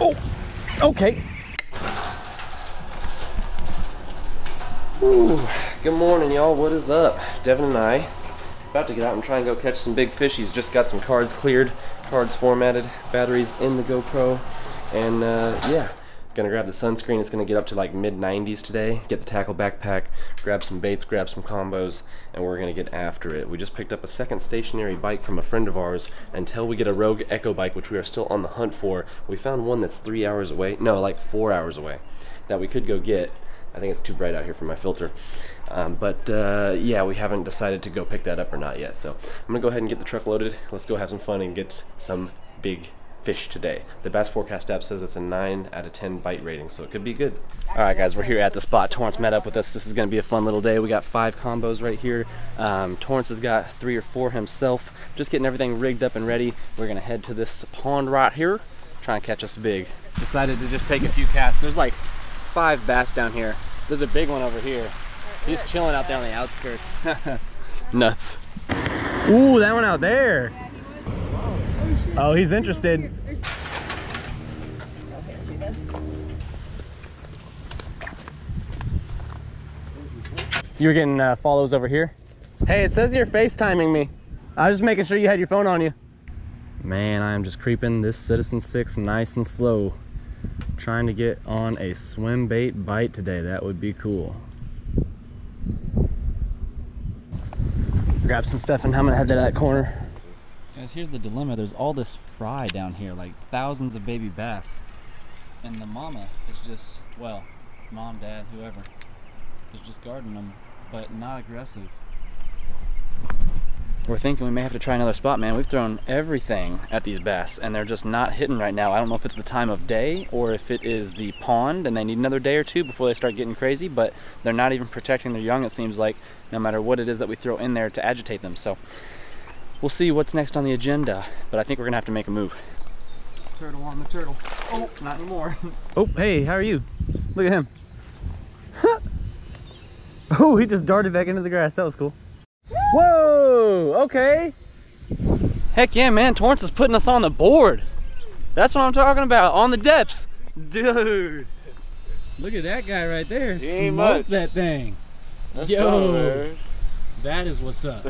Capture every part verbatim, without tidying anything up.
Oh, okay. Ooh, good morning, y'all. What is up? Devin and I about to get out and try and go catch some big fishies. Just got some cards cleared, cards formatted, batteries in the GoPro, and uh, yeah, gonna grab the sunscreen. It's gonna get up to like mid nineties today. Get the tackle backpack, grab some baits, grab some combos, and we're gonna get after it. We just picked up a second stationary bike from a friend of ours. Until we get a Rogue Echo bike, which we are still on the hunt for, we found one that's three hours away, no, like four hours away, that we could go get. I think it's too bright out here for my filter. Um, but uh, yeah, we haven't decided to go pick that up or not yet. So I'm gonna go ahead and get the truck loaded. Let's go have some fun and get some big fish today. The Bass Forecast app says it's a nine out of ten bite rating, so it could be good. All right, guys, we're here at the spot. Torrance met up with us. This is gonna be a fun little day. We got five combos right here. Um, Torrance has got three or four himself. Just getting everything rigged up and ready. We're gonna head to this pond right here, try and catch us big. Decided to just take a few casts. There's like five bass down here. There's a big one over here. He's chilling out there on the outskirts. Nuts. Ooh, that one out there. Oh, he's interested. You're getting uh, follows over here? Hey, it says you're FaceTiming me. I was just making sure you had your phone on you. Man, I am just creeping this Citizen Six nice and slow. Trying to get on a swim bait bite today. That would be cool. Grab some stuff and I'm gonna head to that corner. Guys, here's the dilemma. There's all this fry down here, like thousands of baby bass, and the mama is just, well, mom, dad, whoever, is just guarding them, but not aggressive. We're thinking we may have to try another spot, man. We've thrown everything at these bass and they're just not hitting right now. I don't know if it's the time of day or if it is the pond and they need another day or two before they start getting crazy, but they're not even protecting their young, it seems like, no matter what it is that we throw in there to agitate them. So we'll see what's next on the agenda, but I think we're gonna have to make a move. Turtle on the turtle. Oh, not anymore. Oh, hey, how are you? Look at him. Oh, he just darted back into the grass. That was cool. Whoa, okay. Heck yeah, man, Torrance is putting us on the board. That's what I'm talking about, on the depths. Dude. Look at that guy right there. Smoke that thing. That's Yo, so that is what's up.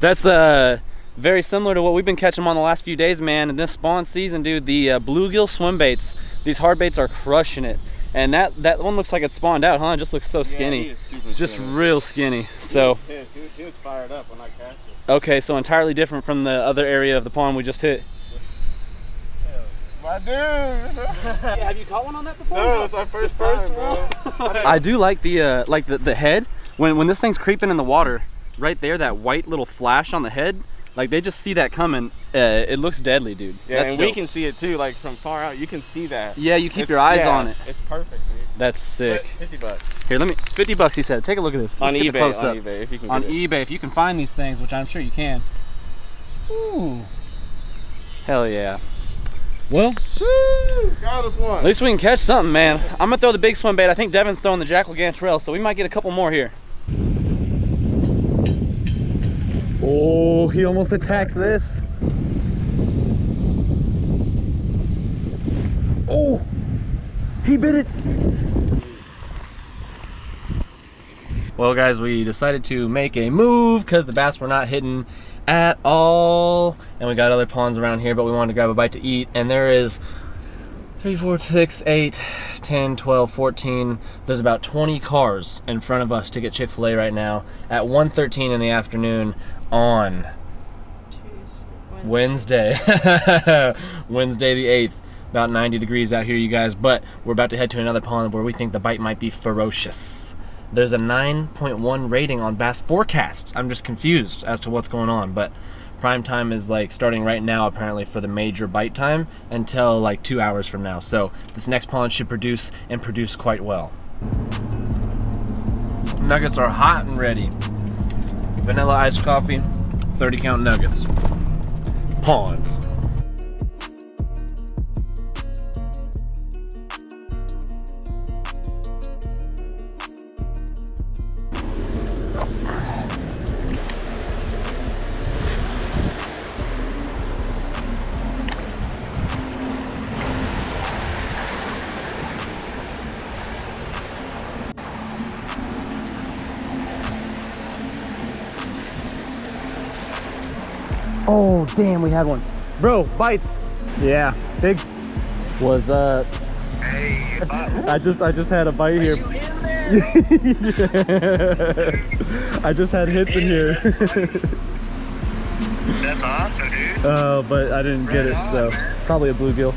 That's uh, very similar to what we've been catching on the last few days, man. In this spawn season, dude, the uh, bluegill swim baits, these hard baits are crushing it. And that, that one looks like it spawned out, huh? It just looks so skinny. Yeah, just skinny. Real skinny. So he was, he, was, he was fired up when I cast it. Okay, so entirely different from the other area of the pond we just hit. My dude! Hey, have you caught one on that before? No, it's our first first one. I do like the uh, like the, the head. When when this thing's creeping in the water, right there, that white little flash on the head. Like, they just see that coming. Uh, it looks deadly, dude. Yeah, that's and dope. We can see it, too. Like, from far out, you can see that. Yeah, you keep it's, your eyes yeah, on it. It's perfect, dude. That's sick. fifty bucks. Here, let me... fifty bucks, he said. Take a look at this. Let's on get eBay, close on up. eBay, if you can On get eBay, it. if you can find these things, which I'm sure you can. Ooh. Hell yeah. Well, Sheesh, got us one. At least we can catch something, man. I'm going to throw the big swim bait. I think Devin's throwing the Jackall gantarel, so we might get a couple more here. Oh, he almost attacked this. Oh, he bit it. Well, guys, we decided to make a move because the bass were not hitting at all. And we got other ponds around here, but we wanted to grab a bite to eat. And there is three, four, six, eight, ten, twelve, fourteen. There's about twenty cars in front of us to get Chick-fil-A right now at one thirteen in the afternoon. On Jeez, Wednesday, Wednesday. Wednesday the eighth, about ninety degrees out here, you guys, but we're about to head to another pond where we think the bite might be ferocious. There's a nine point one rating on Bass Forecast. I'm just confused as to what's going on, but prime time is like starting right now apparently for the major bite time until like two hours from now, so this next pond should produce and produce quite well. Nuggets are hot and ready. Vanilla iced coffee, thirty count nuggets. Ponds. Oh, damn, we had one. Bro, bites. Yeah, big. What's up? Hey, bud. I just, I just had a bite. Are here. You in there? Yeah. I just had hits yeah, in here. That's, that's awesome, dude. Oh, uh, but I didn't right get it, on, so man. Probably a bluegill.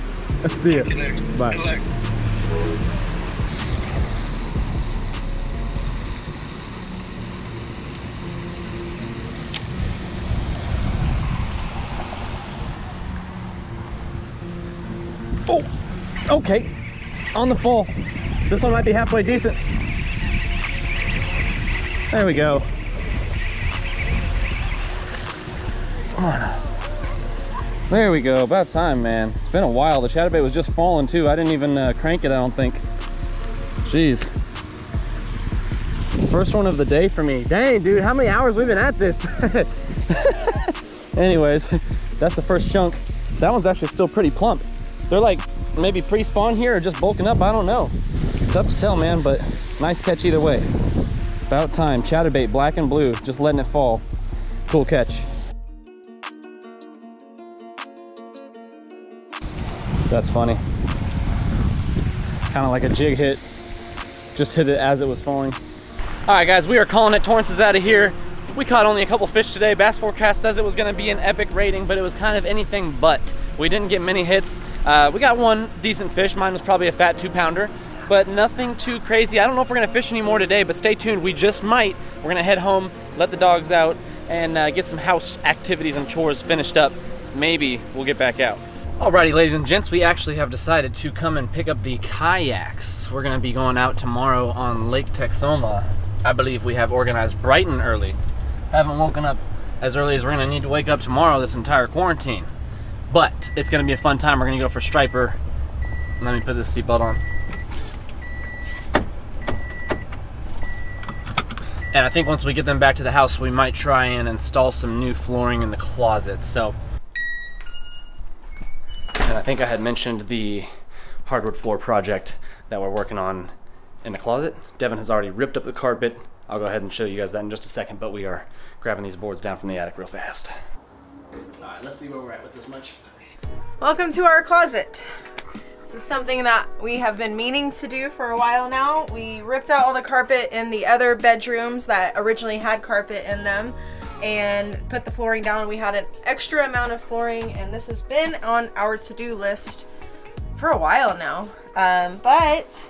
See ya. Bye. Good luck. Oh, okay, on the fall. This one might be halfway decent. There we go. There we go, about time, man. It's been a while. The chatterbait was just falling too. I didn't even uh, crank it, I don't think. Jeez. First one of the day for me. Dang, dude, how many hours we've been at this? Anyways, that's the first chunk. That one's actually still pretty plump. They're like maybe pre-spawn here or just bulking up, I don't know. It's tough to tell, man, but nice catch either way. About time, chatterbait, black and blue, just letting it fall. Cool catch. That's funny. Kind of like a jig hit. Just hit it as it was falling. All right, guys, we are calling it. Torrance is out of here. We caught only a couple fish today. Bass Forecast says it was gonna be an epic rating, but it was kind of anything but. We didn't get many hits. Uh, we got one decent fish. Mine was probably a fat two pounder, but nothing too crazy. I don't know if we're gonna fish anymore today, but stay tuned, we just might. We're gonna head home, let the dogs out, and uh, get some house activities and chores finished up. Maybe we'll get back out. Alrighty, ladies and gents, we actually have decided to come and pick up the kayaks. We're gonna be going out tomorrow on Lake Texoma. I believe we have organized bright and early. Haven't woken up as early as we're gonna need to wake up tomorrow this entire quarantine. But it's gonna be a fun time. We're gonna go for striper. Let me put this seatbelt on. And I think once we get them back to the house, we might try and install some new flooring in the closet, so. And I think I had mentioned the hardwood floor project that we're working on in the closet. Devin has already ripped up the carpet. I'll go ahead and show you guys that in just a second, but we are grabbing these boards down from the attic real fast. All right, let's see where we're at with this much. Welcome to our closet. This is something that we have been meaning to do for a while now. We ripped out all the carpet in the other bedrooms that originally had carpet in them and put the flooring down. We had an extra amount of flooring, and this has been on our to-do list for a while now. Um, but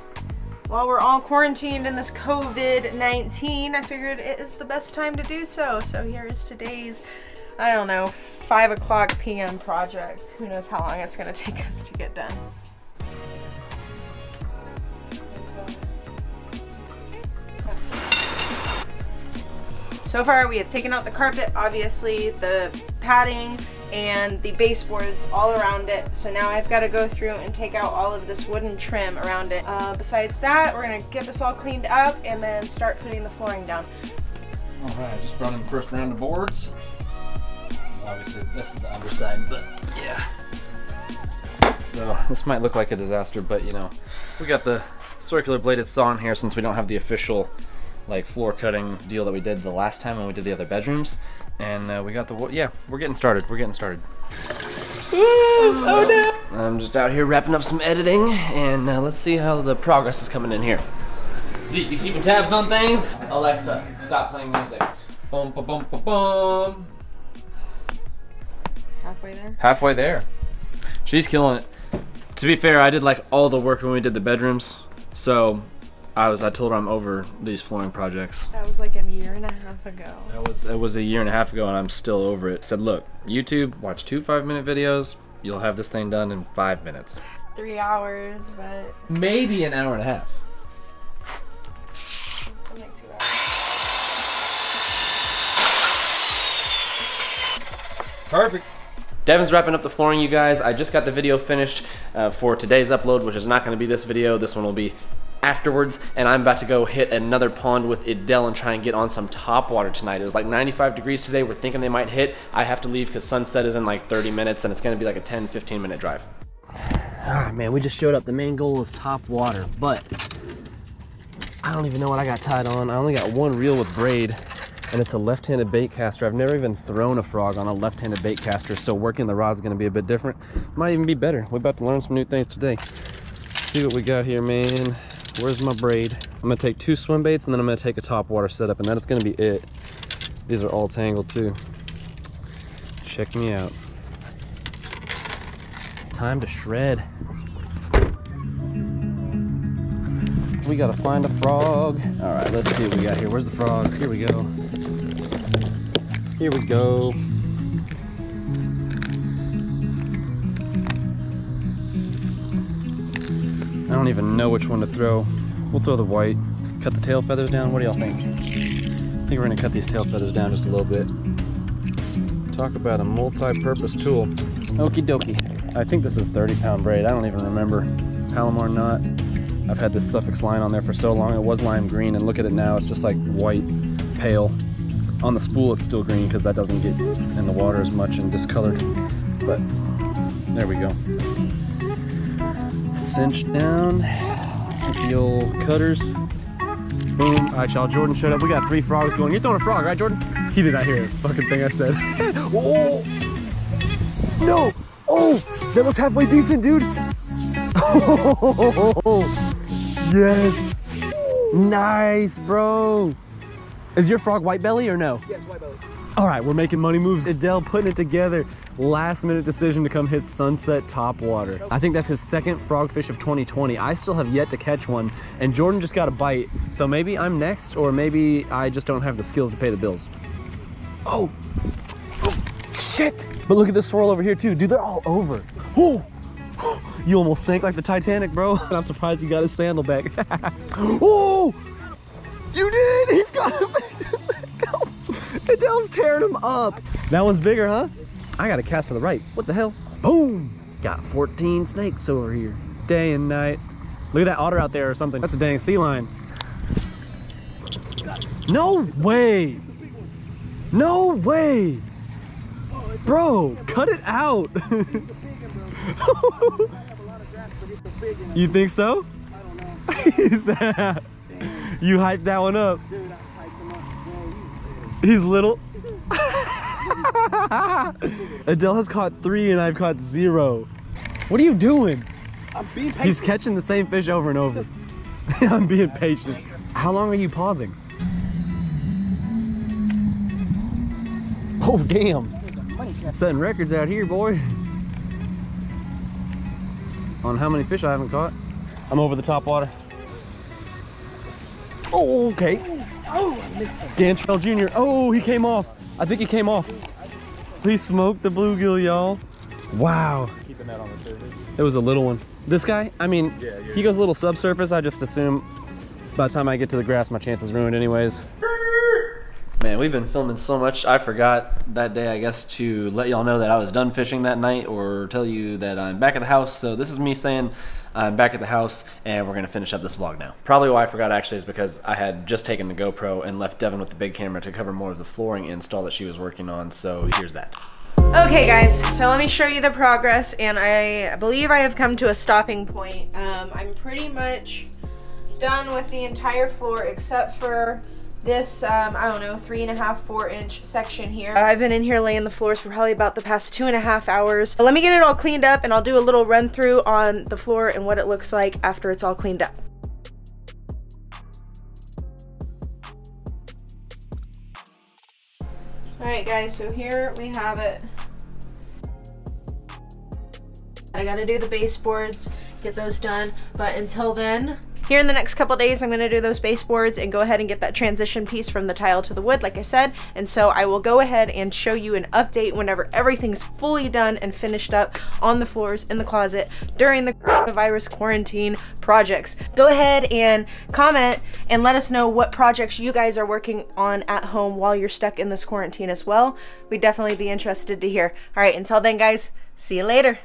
while we're all quarantined in this COVID nineteen, I figured it is the best time to do so. So here is today's, I don't know, five o'clock P M project. Who knows how long it's gonna take us to get done. So far, we have taken out the carpet, obviously, the padding, and the baseboards all around it. So now I've got to go through and take out all of this wooden trim around it. Uh, besides that, we're gonna get this all cleaned up and then start putting the flooring down. All right, just brought in the first round of boards. Obviously, this is the underside, but yeah. So this might look like a disaster, but you know, we got the circular bladed saw in here since we don't have the official like floor cutting deal that we did the last time when we did the other bedrooms. And uh, we got the, yeah, we're getting started. We're getting started. Oh, no. I'm just out here wrapping up some editing, and uh, let's see how the progress is coming in here. Zeke, you keeping tabs on things? Alexa, stop playing music. Bum, ba, bum, ba, bum. Halfway there? Halfway there. She's killing it. To be fair, I did like all the work when we did the bedrooms, so I was I told her I'm over these flooring projects. That was like a year and a half ago. That was it was a year and a half ago, and I'm still over it. I said, look, YouTube, watch two five minute videos, you'll have this thing done in five minutes. Three hours, but maybe an hour and a half. It's been like two hours. Perfect. Devin's wrapping up the flooring, you guys. I just got the video finished uh, for today's upload, which is not going to be this video. This one will be afterwards, and I'm about to go hit another pond with Edel and try and get on some top water tonight. It was like ninety-five degrees today. We're thinking they might hit. I have to leave because sunset is in like thirty minutes, and it's going to be like a ten, fifteen minute drive. Ah, man, we just showed up. The main goal is top water, but I don't even know what I got tied on. I only got one reel with braid. and it's a left-handed bait caster. I've never even thrown a frog on a left-handed bait caster, so working the rod's gonna be a bit different. Might even be better. We're about to learn some new things today. Let's see what we got here, man. Where's my braid? I'm gonna take two swim baits and then I'm gonna take a top water setup, and that's gonna be it. These are all tangled too. Check me out. Time to shred. We gotta find a frog. All right, let's see what we got here. Where's the frogs? Here we go. Here we go. I don't even know which one to throw. We'll throw the white. Cut the tail feathers down. What do y'all think? I think we're gonna cut these tail feathers down just a little bit. Talk about a multi-purpose tool. Okie dokie. I think this is thirty pound braid. I don't even remember. Palomar knot. I've had this Suffix line on there for so long. It was lime green, and look at it now, it's just like white, pale. On the spool it's still green because that doesn't get in the water as much and discolored, but there we go. Cinch down, hit the old cutters. Boom, all right y'all, Jordan showed up. We got three frogs going. You're throwing a frog, right Jordan? He did not hear the fucking thing I said. Oh, no, oh, that looks halfway decent, dude. Oh. Yes! Nice, bro! Is your frog white belly or no? Yes, white belly. All right, we're making money moves. Edel putting it together. Last minute decision to come hit sunset top water. I think that's his second frogfish of twenty twenty. I still have yet to catch one, and Jordan just got a bite. So maybe I'm next, or maybe I just don't have the skills to pay the bills. Oh! Oh, shit! But look at this swirl over here too. Dude, they're all over. Oh! You almost sank like the Titanic, bro. I'm surprised you got his sandal back. Oh! You did! He's got him back! Edel's tearing him up. That one's bigger, huh? I got a cast to the right. What the hell? Boom! Got fourteen snakes over here. Day and night. Look at that otter out there or something. That's a dang sea lion. No way! No way! Bro, cut it out! You think so? I don't know. You hyped that one up. Dude, I hyped him up. He's little. Edel has caught three and I've caught zero. What are you doing? I'm being patient. He's catching the same fish over and over. I'm being patient. How long are you pausing? Oh, damn. Setting records out here, boy. On how many fish I haven't caught. I'm over the top water. Oh, okay. Oh, Gantrel Junior Oh, he came off. I think he came off. Please smoke the bluegill, y'all. Wow. Keeping that on the surface. It was a little one. This guy, I mean, yeah, yeah. He goes a little subsurface. I just assume by the time I get to the grass, my chance is ruined anyways. Man, we've been filming so much. I forgot that day, I guess, to let y'all know that I was done fishing that night or tell you that I'm back at the house. So this is me saying I'm back at the house and we're gonna finish up this vlog now. Probably why I forgot actually is because I had just taken the GoPro and left Devin with the big camera to cover more of the flooring install that she was working on. So here's that. Okay guys, so let me show you the progress, and I believe I have come to a stopping point. Um, I'm pretty much done with the entire floor except for this, um, I don't know, three and a half, four inch section here. Uh, I've been in here laying the floors for probably about the past two and a half hours. But let me get it all cleaned up and I'll do a little run through on the floor and what it looks like after it's all cleaned up. All right guys, so here we have it. I gotta do the baseboards, get those done, but until then, here in the next couple days, I'm gonna do those baseboards and go ahead and get that transition piece from the tile to the wood, like I said. And so I will go ahead and show you an update whenever everything's fully done and finished up on the floors in the closet during the coronavirus quarantine projects. Go ahead and comment and let us know what projects you guys are working on at home while you're stuck in this quarantine as well. We'd definitely be interested to hear. All right, until then guys, see you later.